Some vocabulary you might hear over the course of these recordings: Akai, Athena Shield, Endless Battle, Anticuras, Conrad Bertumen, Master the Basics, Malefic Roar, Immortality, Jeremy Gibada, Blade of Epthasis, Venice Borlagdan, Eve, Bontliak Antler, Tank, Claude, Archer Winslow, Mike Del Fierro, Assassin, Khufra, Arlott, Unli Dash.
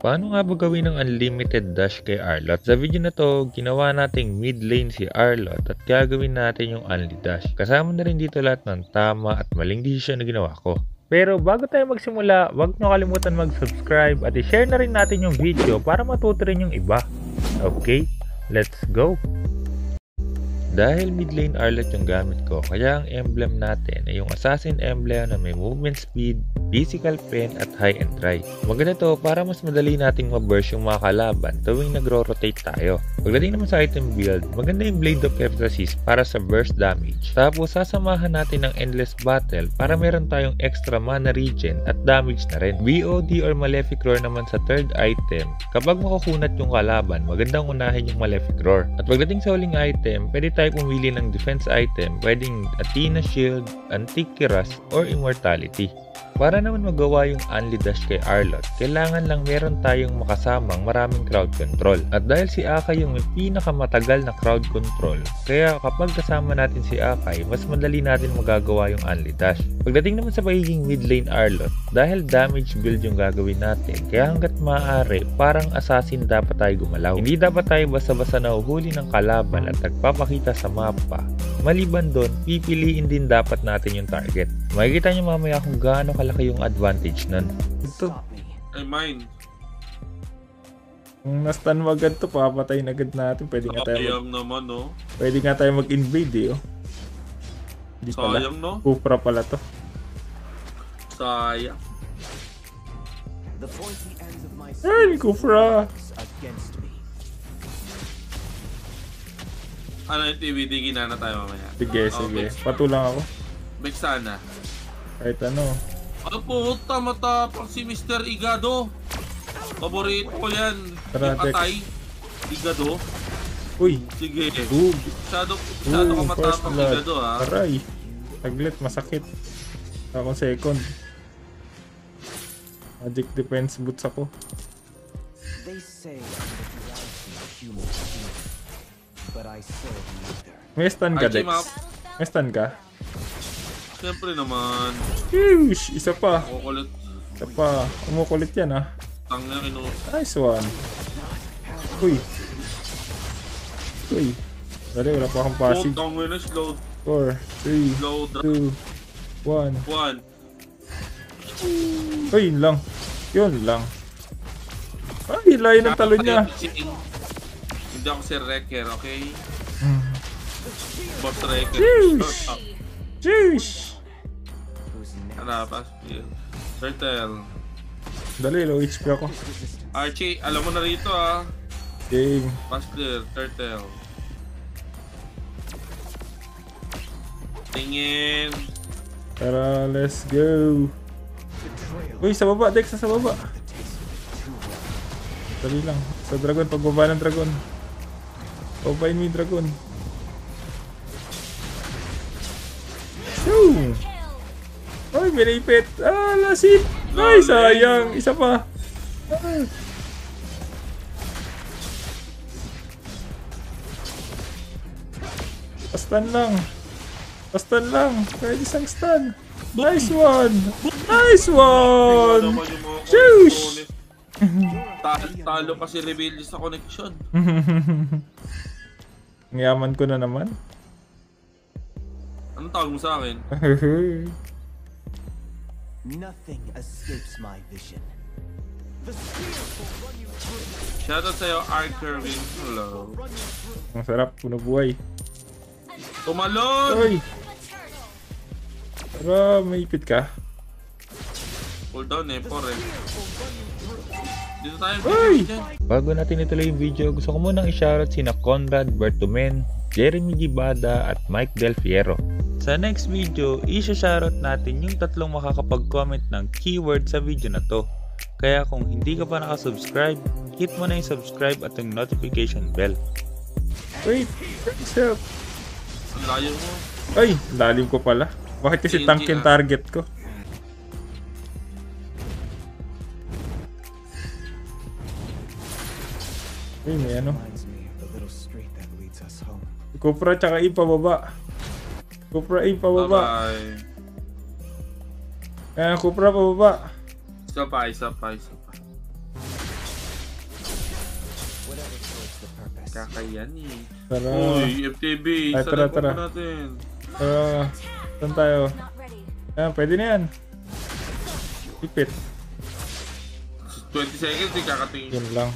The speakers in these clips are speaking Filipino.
Paano nga ba gawin ng unlimited dash kay Arlott? Sa video na to, ginawa nating mid lane si Arlott at gagawin natin yung unli dash. Kasama na rin dito lahat ng tama at maling desisyon na ginawa ko. Pero bago tayo magsimula, huwag nyo kalimutan mag-subscribe at i-share na rin natin yung video para matuto rin yung iba. Okay, let's go! Dahil mid lane Arlott yung gamit ko, kaya ang emblem natin ay yung assassin emblem na may movement speed, physical pen at high and dry. Maganda to para mas madali nating ma-burst yung mga kalaban tuwing nagro-rotate tayo. Pagdating naman sa item build, maganda yung Blade of Epthasis para sa burst damage. Tapos sasamahan natin ng Endless Battle para meron tayong extra mana regen at damage na rin. BOD or Malefic Roar naman sa third item. Kapag makukunat yung kalaban, magandang unahin yung Malefic Roar. At pagdating sa huling item, pwede tayo pumili ng defense item, pwedeng Athena Shield, Anticuras, or Immortality. Para naman magawa yung Unli Dash kay Arlott, kailangan lang meron tayong makasamang maraming crowd control. At dahil si Akai yung may pinakamatagal na crowd control, kaya kapag kasama natin si Akai, mas madali natin magagawa yung Unli Dash. Pagdating naman sa pagiging mid lane Arlott, dahil damage build yung gagawin natin, kaya hanggat maaari, parang assassin dapat tayo gumalaw. Hindi dapat tayo basta-basta nahuhuli ng kalaban at nagpapakita sa mapa. Maliban doon, pipiliin din dapat natin yung target. Makikita nyo mamaya kung gaano kalaki yung advantage nun. Ito. Ay, mine. Kung na-stun mo agad to, papatayin agad natin. Pwede nga tayo pwede nga tayo mag-invade eh. Hindi pala. Sayang, no? Khufra pala to. Sayang. Ay, Khufra! Ano yung TBD? Ginana tayo mamaya. Sige, sige. Patulang ako. Big sana. Kahit ano. Ano po? Matapang si Mr. Igado. Paborito ko yan. Yung Akai. Igado. Uy. Sige. Masyado ka matapang Igado ha. Aray. Taglit. Masakit. Ako second. Magic defense boots ako. They say I'm the duality of human beings. May stun ka, Dex. May stun ka? Siyempre naman. Yush! Isa pa. Kumukulit. Isa pa. Kumukulit yan ah. Nice one. Uy. Uy. Dali, wala pa akong passing. 4, 3, 2, 1. Uy, yun lang. Yun lang. Ay, layo ng talon niya. Hindi ako si Wrecker, okay? Boss Wrecker. Sheesh! Hanapas. Turtle. Dali, low HP ako. Archie, alam mo na rito ah. Game. Pass clear, Turtle. Tingin. Tara, let's go. Uy, sa baba, Dex, sa baba. Dali lang. Sa dragon, pagbaba ng dragon. Papain mo yung dragon. Shoo! Ay, binipit! Ah, lasit! Ay, sayang! Isa pa! Ah. Stun lang! Stun lang! Kahit isang stun! Nice one! Nice one! Shoosh! Talo kasi rebellious sa connection. Ngayaman ko na naman. Anong tawag mo sa akin? Nothing escapes my vision. Shoutout sa'yo, Archer Winslow. Ang sarap, puno buhay. Tumalon! Oy! Tara, may ipit ka. Pull down eh, pore. Dito tayo video. Bago natin ituloy yung video, gusto ko munang i-shoutout sina Conrad Bertumen, Jeremy Gibada at Mike Del Fierro. Sa next video, i-shoutout natin yung tatlong makakapag-comment ng keyword sa video na to. Kaya kung hindi ka pa nakasubscribe, hit mo na yung subscribe at yung notification bell. Wait, stop. Lalim mo. Ay, lalim ko pala. Bakit kasi tank yung target ko? Ay, may ano. Khufra tsaka I pababa. Khufra I pababa. Khufra pababa. Isa pa. Kakayanin. Sana. Uy, FTB. Tara, tara. Saan tayo? Ah, pwede na yan. Ipit. 20 seconds, di kakatingin. Yun lang.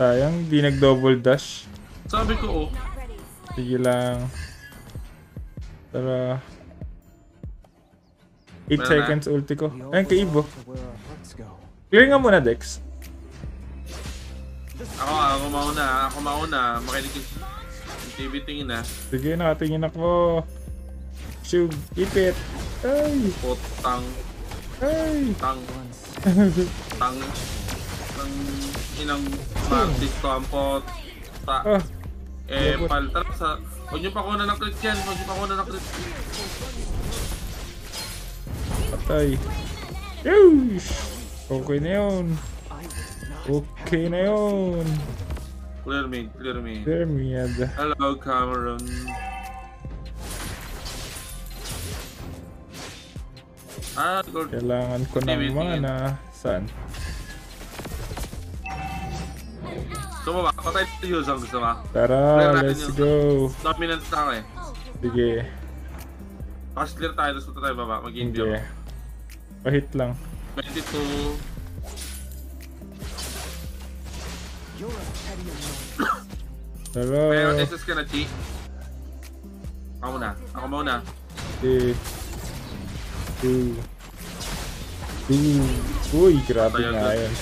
Sayang, di nag-double dash. Sabi ko, oh. Sige lang. Tara. 8 seconds ulti ko. Ayun, kay Ibo. Clear nga muna, Dex. Ako mauna. Ako mauna. Makinig yung TV tingin na. Sige, nakatingin ako. Shug, ipit. Ay! Potang. Ay! Tang. Tang. Tang. Inang Martis Kampot. Ah. Eh, paltar sa... Huwag nyo pa kuna ng crit yan. Huwag nyo pa kuna ng crit. Patay. Yush! Okay na yun. Okay na yun. Clear me, clear me. Clear me. Hello, Cameron. Ah, good. Kailangan ko ng mana. Saan? Sumaba, patay na yung usang gusto ba? Tara, let's go. Dominance na ako eh. Sige. Tapos clear tayo, tapos punta tayo baba. Mag-indio. Sige. Pahit lang. 22. Hello. Pero this is gonna cheat. Ako muna. Ako muna. Okay. Uy, grabe nga yan.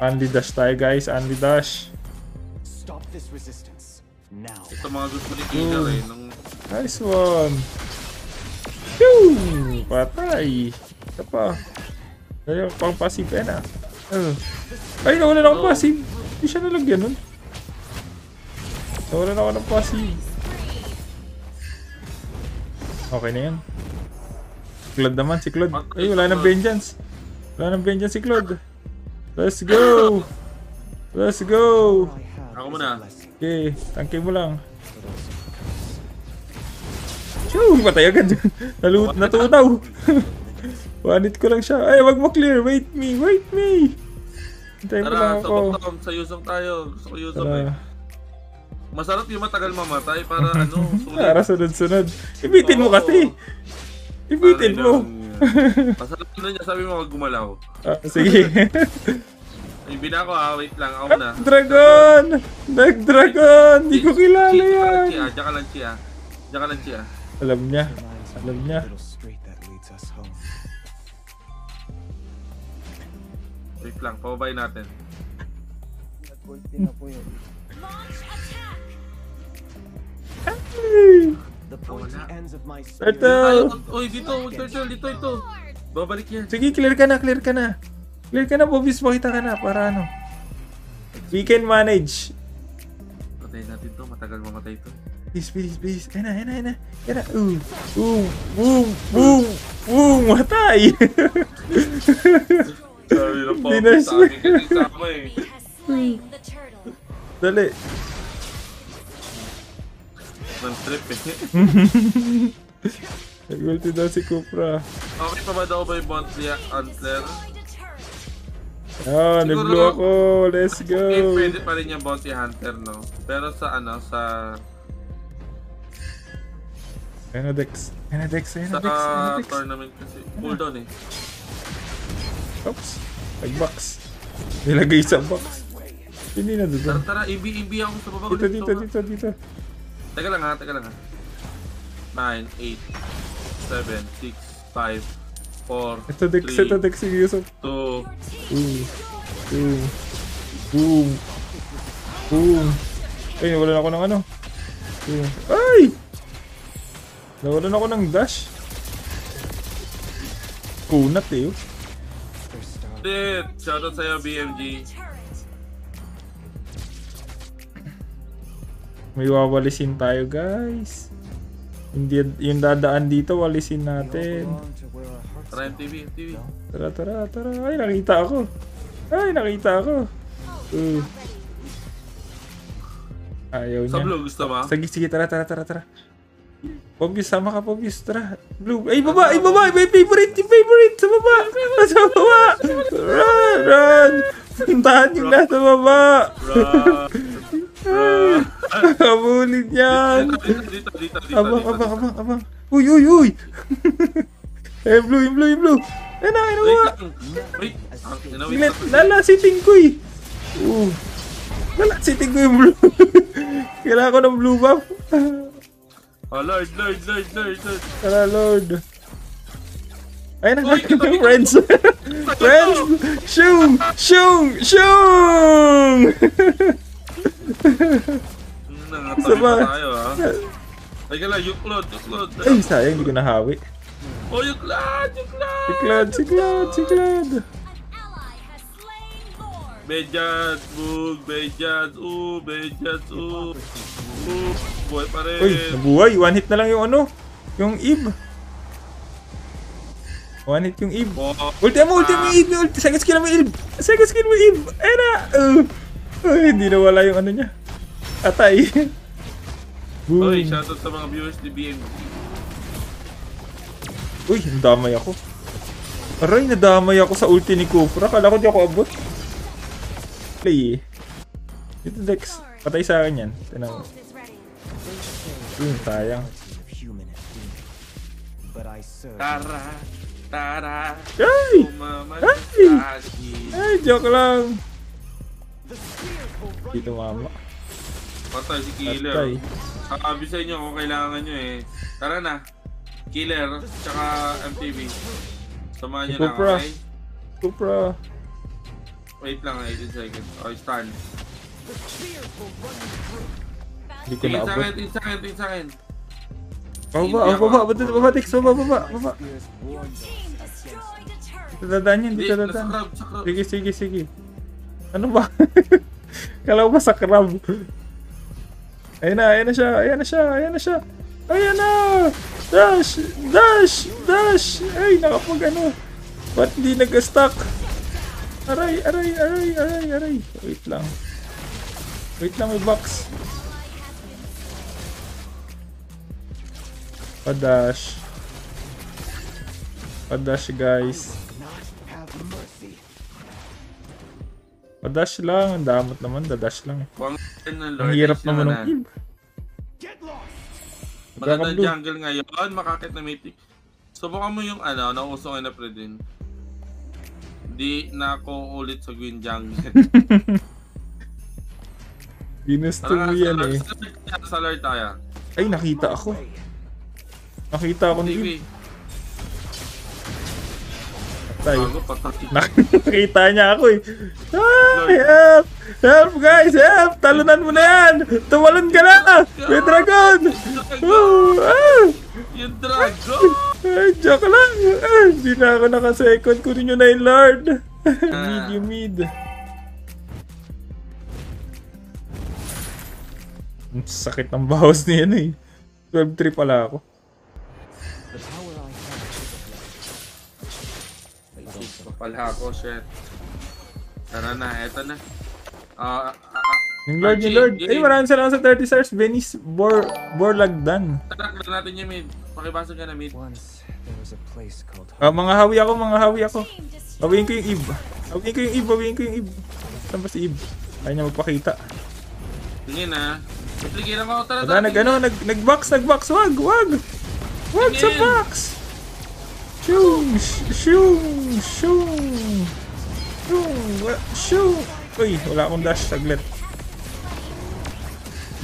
Andy dash tayo guys. Andy dash. Ito mga gusto ni Kina eh. Nice one. Phew! Patay. Kapa. Kaya pang passive eh na. Ay, nawala na akong passive. Hindi siya nalagyan nun. Nawala na ako ng passive. Okay na yan. Claude naman, si Claude. Ay, wala ng vengeance. Wala ng vengeance si Claude. Let's go! Let's go! Ako muna. Okay, tangke mo lang. Shoo! Patay agad yun. Natunaw. Wanit ko lang siya. Ay, wag mo clear. Wait me. Wait me. Hintayin mo lang ako. Tara, sa Yusong tayo. Gusto ko Yusong eh. Masarap yung matagal mamatay para ano. Para sunod-sunod. Ibitin mo kasi. Ibitin mo. Masarap yun niya. Sabi mo wag gumalaw. Sige. Ibin ako ha. Wait lang. Ako na. Dragon! Nag-dragon! Hindi ko kilala yan. Diyan ka lang siya. Diyan ka lang siya. Alam niya. Alam niya. Wait lang, pababay natin. Nag-ulti na po yun. Turtle! Uy, dito! Turtle, dito ito! Babalik yan. Sige, clear ka na, clear ka na. Clear ka na, Bobis, makita ka na. Para ano. We can manage. Patay natin to, matagal mamatay to. Please, please, please. Ayan na, ayan na, ayan na. Ayan na. Matay! Hindi na siya. Dali. Nag-trip eh. Nag-ulti daw si Khufra. Okay pa ba daw ba yung Bontliak Antler? Oh, nag-blue ako. Let's go. Okay, pwede pa rin yung Bounty Hunter, no? Pero sa ano, sa... Ayan na, Dex. Ayan na, Dex. Ayan na, Dex. Sa tournament kasi. Pull down eh. Oops. Nag-box. Nilagay sa box. Hindi na doon. Tara, ibi-ibi ako sa baba. Dito, dito, dito, dito. Teka lang ha, teka lang ha. 9, 8, 7, 6, 5, 4, 3, 2, ito Dex, ito Dex. Sige, Yusuf. 2, 2, 2, 2. Ay, nawalan ako ng ano. Ay! Nawalan ako ng dash. Kunat eh. Shoutout sa'yo, BMG. May wawalisin tayo guys. Hindi, yung dadaan dito walisin natin. Tara MTV, MTV. Tara, tara, tara. Ay, nakita ako. Ay, nakita ako. Ayaw niya. Sa blue gusto ba? Sige, tara, tara, tara, tara. Pobius, sama ka Pobius, tara. Blue, ay baba, ay baba. May favorite, yung favorite. Sa baba, run, run. Puntahan yung nasa baba. Kabulin yan. Dito. Abang. Uy. Eh, blue. Eh, nakinawa. Lalasiting ko eh. Lalasiting ko yung blue. Kailangan ko ng blue buff. Oh, Lord. Tara, Lord. Ayun na, friends. Friends! Shung! Sabah! Ay, kala, yuklod. Ay, sayang, hindi ko nahawi. Oh, yuklod! Bejad, buhay pa rin. Uy, nabuhay. One hit na lang yung ano. Yung Eve. One hit yung Eve. Ulti mo Eve. Second skill mo Eve. Ayun na. Hindi na wala yung ano niya. Atay. Uy, shoutout sa mga viewers ni BMG. Uy, nadamay ako. Aray, nadamay ako sa ulti ni Khufra. Kala ko di ako abot. Play eh. Ito Dex. Patay sa akin yan. Tinang. Sayang. Tara. Ay, joke lang. Dito mama. Patay si Killer. Sabi sa inyo kung kailangan nyo eh. Tara na. Killer, tsaka MTV. Samahan nyo lang, okay? Khufra. Wait lang, 18 seconds. Okay, stun. Hindi ko na-abot. Tingin sa akin. Baba, Dex. Baba. Dito dadaan yan. Sige. Ano ba? Kala ko ba sa crab? Ayan na siya. Ayan na! Dash! Ay, nakapag ano. Ba't di nag-stuck? Aray. Wait lang, may box. Padash guys. Padash lang, ang damot naman, dadash lang. Ang hirap naman ng team. Maganda jungle ngayon, makakit na mythic. Subukan mo yung ano, nauso ngayon na Predin. Di na ako ulit sa Green Jungle. Ginusto mo yan eh. Salar tayo. Ay, nakita ako ni Eve. Nakita niya ako eh. Help guys, help! Talunan mo na yan! Tumalon ka na! May dragon! Yung dragon! Joke lang! Hindi na ako naka-second. Kunin nyo na yung Lord. Mid. Sakit ng bawas niya eh. 12-3 pala ako. Shit. Tara na, eto na. Yung Lord. Ay, maraming salamat sa 30 stars. Venice Borlagdan. Tataklan natin yung mid. Pakibasog ka na mid. Mga hawi ako. Hawiin ko yung Eve. Saan ba si Eve? Ayaw niya magpakita. Tingin na. Patrigilan ako. Tara. Nag-box. Wag sa box. Shoo! Uy, wala akong dash, saglit.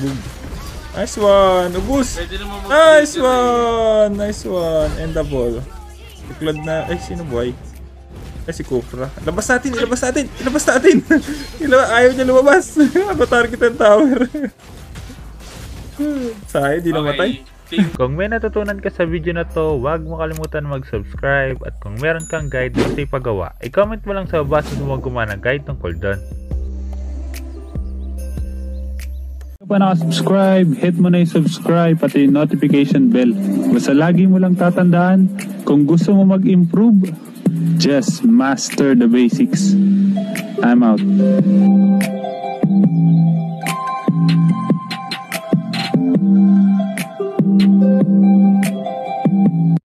Boom. Nice one! Ubus! Nice one! And the ball. Iklod na. Ay, sino boy? Ay, si Khufra. Ilabas natin! Ayaw niya lumabas! Ano target ang tower? Sayo, di namatay. Kung may natutunan ka sa video na to, huwag mo kalimutan mag-subscribe at kung meron kang guide na sa ipagawa, i-comment mo lang sa baba sa gumana ng guide tungkol doon. Kung pa subscribe, hit mo na yung subscribe pati yung notification bell. Basta lagi mo lang tatandaan, kung gusto mo mag-improve, just master the basics. I'm out.